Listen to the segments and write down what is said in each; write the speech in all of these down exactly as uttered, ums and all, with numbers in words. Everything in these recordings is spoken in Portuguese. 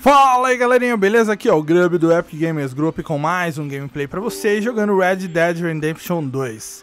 Fala aí galerinha, beleza? Aqui é o Grub do Epic Gamers Group com mais um gameplay pra vocês jogando Red Dead Redemption dois.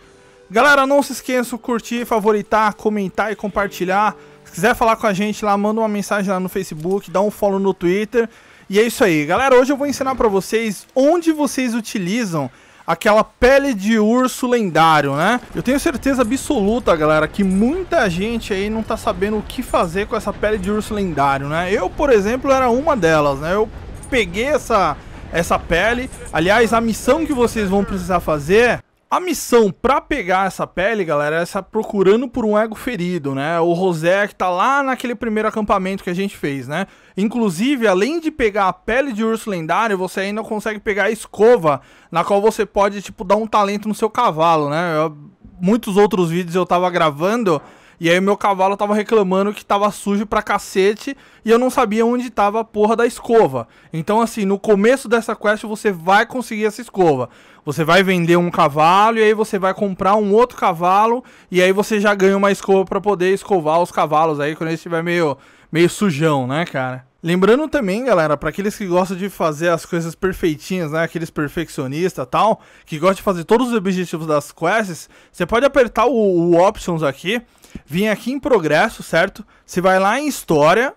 Galera, não se esqueçam de curtir, favoritar, comentar e compartilhar. Se quiser falar com a gente lá, manda uma mensagem lá no Facebook, dá um follow no Twitter. E é isso aí, galera, hoje eu vou ensinar pra vocês onde vocês utilizam aquela pele de urso lendário, né? Eu tenho certeza absoluta, galera, que muita gente aí não tá sabendo o que fazer com essa pele de urso lendário, né? Eu, por exemplo, era uma delas, né? Eu peguei essa, essa pele. Aliás, a missão que vocês vão precisar fazer... A missão pra pegar essa pele, galera, é essa procurando por um ego ferido, né? O Rosé que tá lá naquele primeiro acampamento que a gente fez, né? Inclusive, além de pegar a pele de urso lendário, você ainda consegue pegar a escova, na qual você pode, tipo, dar um talento no seu cavalo, né? Eu, muitos outros vídeos eu tava gravando e aí o meu cavalo tava reclamando que tava sujo pra cacete e eu não sabia onde tava a porra da escova. Então, assim, no começo dessa quest você vai conseguir essa escova. Você vai vender um cavalo e aí você vai comprar um outro cavalo e aí você já ganha uma escova para poder escovar os cavalos aí quando ele estiver meio, meio sujão, né, cara? Lembrando também, galera, para aqueles que gostam de fazer as coisas perfeitinhas, né, aqueles perfeccionistas e tal, que gostam de fazer todos os objetivos das quests, você pode apertar o, o Options aqui, vir aqui em Progresso, certo? Você vai lá em História,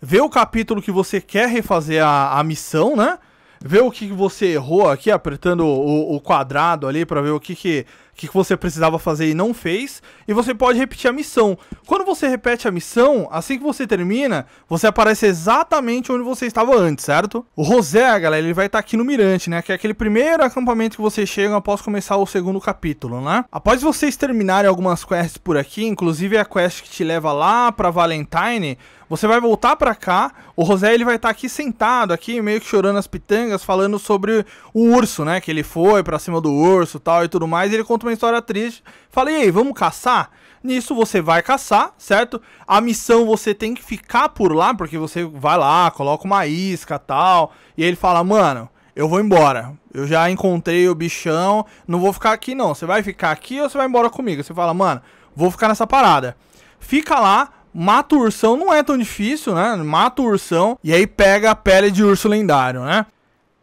vê o capítulo que você quer refazer a, a missão, né? Ver o que você errou aqui, apertando o, o quadrado ali para ver o que, que, que você precisava fazer e não fez. E você pode repetir a missão. Quando você repete a missão, assim que você termina, você aparece exatamente onde você estava antes, certo? O Rosé, galera, ele vai estar aqui no Mirante, né? Que é aquele primeiro acampamento que vocês chegam após começar o segundo capítulo, né? Após vocês terminarem algumas quests por aqui, inclusive a quest que te leva lá para Valentine... Você vai voltar pra cá, o José ele vai estar tá aqui sentado, aqui meio que chorando as pitangas, falando sobre o urso, né? Que ele foi pra cima do urso tal e tudo mais, e ele conta uma história triste. Fala, e aí, vamos caçar? Nisso você vai caçar, certo? A missão você tem que ficar por lá, porque você vai lá, coloca uma isca e tal, e aí ele fala, mano, eu vou embora. Eu já encontrei o bichão, não vou ficar aqui não. Você vai ficar aqui ou você vai embora comigo? Você fala, mano, vou ficar nessa parada. Fica lá. Mata o ursão, não é tão difícil, né? Mata o ursão e aí pega a pele de urso lendário, né?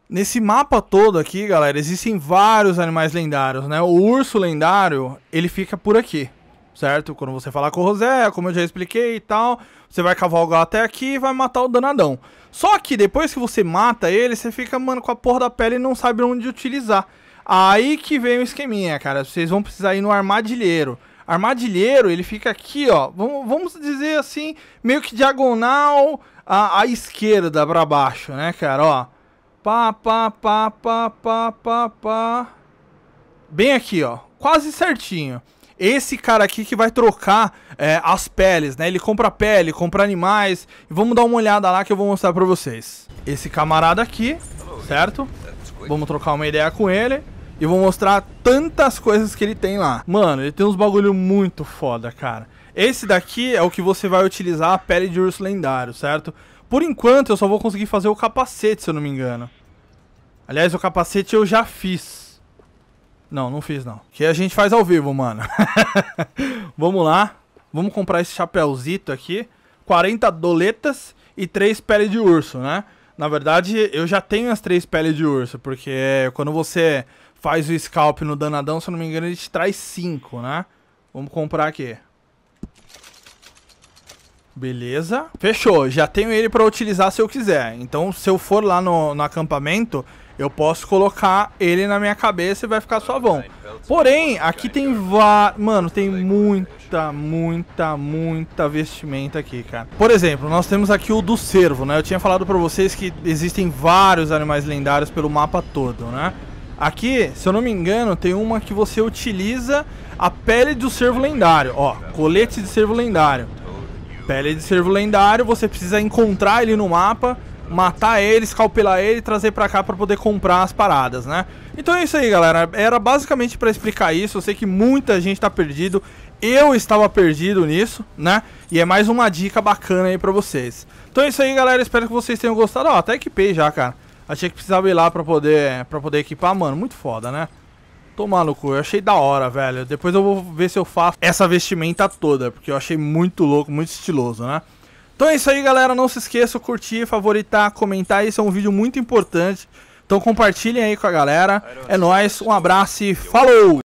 Nesse mapa todo aqui, galera, existem vários animais lendários, né? O urso lendário, ele fica por aqui, certo? Quando você falar com o José, como eu já expliquei e tal, você vai cavalgar até aqui e vai matar o danadão. Só que depois que você mata ele, você fica, mano, com a porra da pele e não sabe onde utilizar. Aí que vem o esqueminha, cara. Vocês vão precisar ir no armadilheiro. Armadilheiro, ele fica aqui, ó, vamos dizer assim, meio que diagonal à, à esquerda pra baixo, né, cara, ó. Pá, pá, pá, pá, pá, pá, pá. Bem aqui, ó, quase certinho. Esse cara aqui que vai trocar é, as peles, né, ele compra pele, compra animais. Vamos dar uma olhada lá que eu vou mostrar pra vocês. Esse camarada aqui, certo? Vamos trocar uma ideia com ele. E vou mostrar tantas coisas que ele tem lá. Mano, ele tem uns bagulho muito foda, cara. Esse daqui é o que você vai utilizar a pele de urso lendário, certo? Por enquanto, eu só vou conseguir fazer o capacete, se eu não me engano. Aliás, o capacete eu já fiz. Não, não fiz, não. Que a gente faz ao vivo, mano. Vamos lá. Vamos comprar esse chapéuzito aqui. quarenta doletas e três peles de urso, né? Na verdade, eu já tenho as três peles de urso, porque quando você... Faz o scalp no danadão, se eu não me engano, ele te traz cinco, né? Vamos comprar aqui. Beleza. Fechou. Já tenho ele pra utilizar se eu quiser. Então, se eu for lá no, no acampamento, eu posso colocar ele na minha cabeça e vai ficar suavão. Porém, aqui tem va... Mano, tem muita, muita, muita vestimenta aqui, cara. Por exemplo, nós temos aqui o do cervo, né? Eu tinha falado pra vocês que existem vários animais lendários pelo mapa todo, né? Aqui, se eu não me engano, tem uma que você utiliza a pele do cervo lendário. Ó, colete de cervo lendário. Pele de cervo lendário, você precisa encontrar ele no mapa, matar ele, escalpelar ele e trazer pra cá pra poder comprar as paradas, né? Então é isso aí, galera. Era basicamente pra explicar isso. Eu sei que muita gente tá perdido. Eu estava perdido nisso, né? E é mais uma dica bacana aí pra vocês. Então é isso aí, galera. Espero que vocês tenham gostado. Ó, até equipei já, cara. Achei que precisava ir lá pra poder, pra poder equipar. Mano, muito foda, né? Tomar no cu. Eu achei da hora, velho. Depois eu vou ver se eu faço essa vestimenta toda, porque eu achei muito louco, muito estiloso, né? Então é isso aí, galera. Não se esqueça, curtir, favoritar, comentar. Isso é um vídeo muito importante. Então compartilhem aí com a galera. É nóis, um abraço e falou!